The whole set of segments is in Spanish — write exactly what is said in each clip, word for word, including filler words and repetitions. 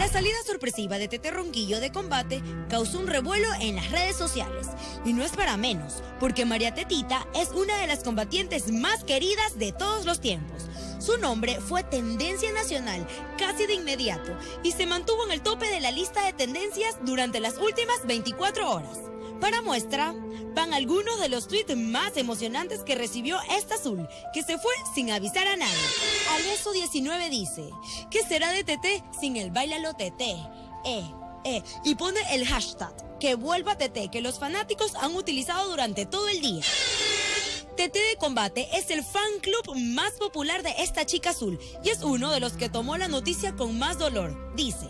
La salida sorpresiva de Tete Ronquillo de Combate causó un revuelo en las redes sociales. Y no es para menos, porque María Tetita es una de las combatientes más queridas de todos los tiempos. Su nombre fue tendencia nacional casi de inmediato y se mantuvo en el tope de la lista de tendencias durante las últimas veinticuatro horas. Para muestra, van algunos de los tweets más emocionantes que recibió esta azul, que se fue sin avisar a nadie. Aleso diecinueve dice, ¿qué será de Tete sin el bailalo Tete? Eh, eh, y pone el hashtag, que vuelva Tete, que los fanáticos han utilizado durante todo el día. Tete de Combate es el fan club más popular de esta chica azul, y es uno de los que tomó la noticia con más dolor, dice.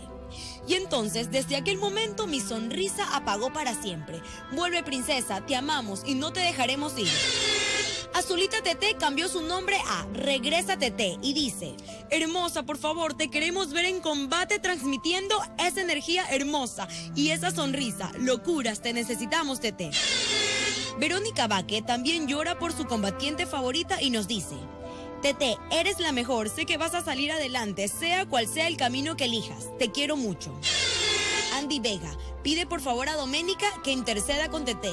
Y entonces, desde aquel momento, mi sonrisa apagó para siempre. Vuelve, princesa, te amamos y no te dejaremos ir. Azulita Tete cambió su nombre a Regresa Tete y dice, hermosa, por favor, te queremos ver en Combate transmitiendo esa energía hermosa y esa sonrisa. Locuras, te necesitamos, Tete. Verónica Baque también llora por su combatiente favorita y nos dice, Tete, eres la mejor, sé que vas a salir adelante, sea cual sea el camino que elijas. Te quiero mucho. Andy Vega pide por favor a Doménica que interceda con Tete.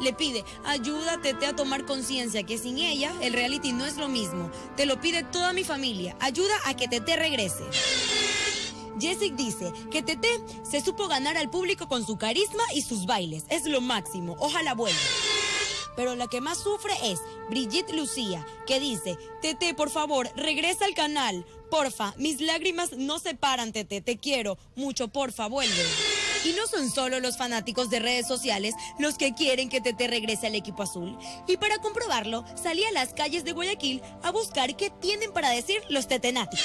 Le pide, ayuda a Tete a tomar conciencia que sin ella el reality no es lo mismo. Te lo pide toda mi familia, ayuda a que Tete regrese. Jessica dice que Tete se supo ganar al público con su carisma y sus bailes. Es lo máximo, ojalá vuelva. Pero la que más sufre es Brigitte Lucía, que dice, Tete, por favor, regresa al canal. Porfa, mis lágrimas no se paran, Tete, te quiero mucho, porfa, vuelve. Y no son solo los fanáticos de redes sociales los que quieren que Tete regrese al equipo azul. Y para comprobarlo, salí a las calles de Guayaquil a buscar qué tienen para decir los tetenáticos.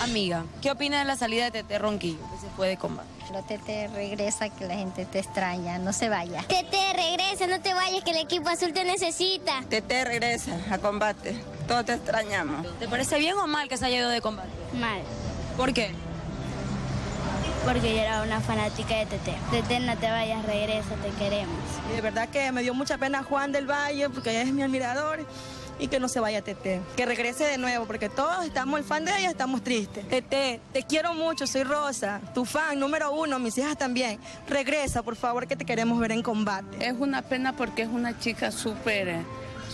Amiga, ¿qué opina de la salida de Tete Ronquillo, que se fue de Combate? La Tete regresa, que la gente te extraña, no se vaya. Tete regresa, no te vayas, que el equipo azul te necesita. Tete regresa a Combate, todos te extrañamos. ¿Te parece bien o mal que se haya ido de Combate? Mal. ¿Por qué? Porque yo era una fanática de Tete. Tete, no te vayas, regresa, te queremos. Y de verdad que me dio mucha pena Juan del Valle, porque es mi admirador, y que no se vaya Tete. Que regrese de nuevo, porque todos estamos, el fan de ella, estamos tristes. Tete, te quiero mucho, soy Rosa, tu fan número uno, mis hijas también. Regresa, por favor, que te queremos ver en Combate. Es una pena porque es una chica súper,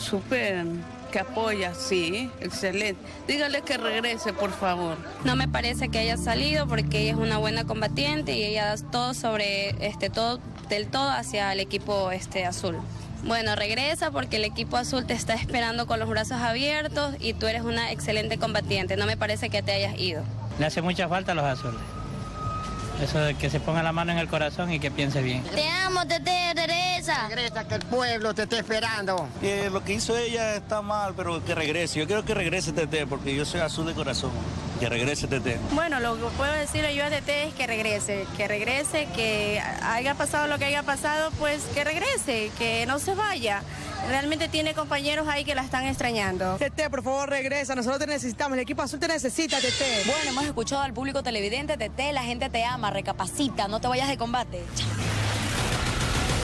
súper... que apoya, sí, excelente. Dígale que regrese, por favor. No me parece que haya salido porque ella es una buena combatiente y ella da todo sobre, este, todo, del todo hacia el equipo este, azul. Bueno, regresa porque el equipo azul te está esperando con los brazos abiertos y tú eres una excelente combatiente. No me parece que te hayas ido. Le hace mucha falta a los azules. Eso de que se ponga la mano en el corazón y que piense bien. Te amo, Tete, regresa. Regresa, que el pueblo te está esperando. Eh, lo que hizo ella está mal, pero que regrese. Yo quiero que regrese, Tete, porque yo soy azul de corazón. Que regrese, Tete. Bueno, lo que puedo decirle yo a Tete es que regrese. Que regrese, que haya pasado lo que haya pasado, pues que regrese, que no se vaya. Realmente tiene compañeros ahí que la están extrañando. Tete, por favor, regresa, nosotros te necesitamos, el equipo azul te necesita, Tete. Bueno, hemos escuchado al público televidente, Tete, la gente te ama, recapacita, no te vayas de Combate.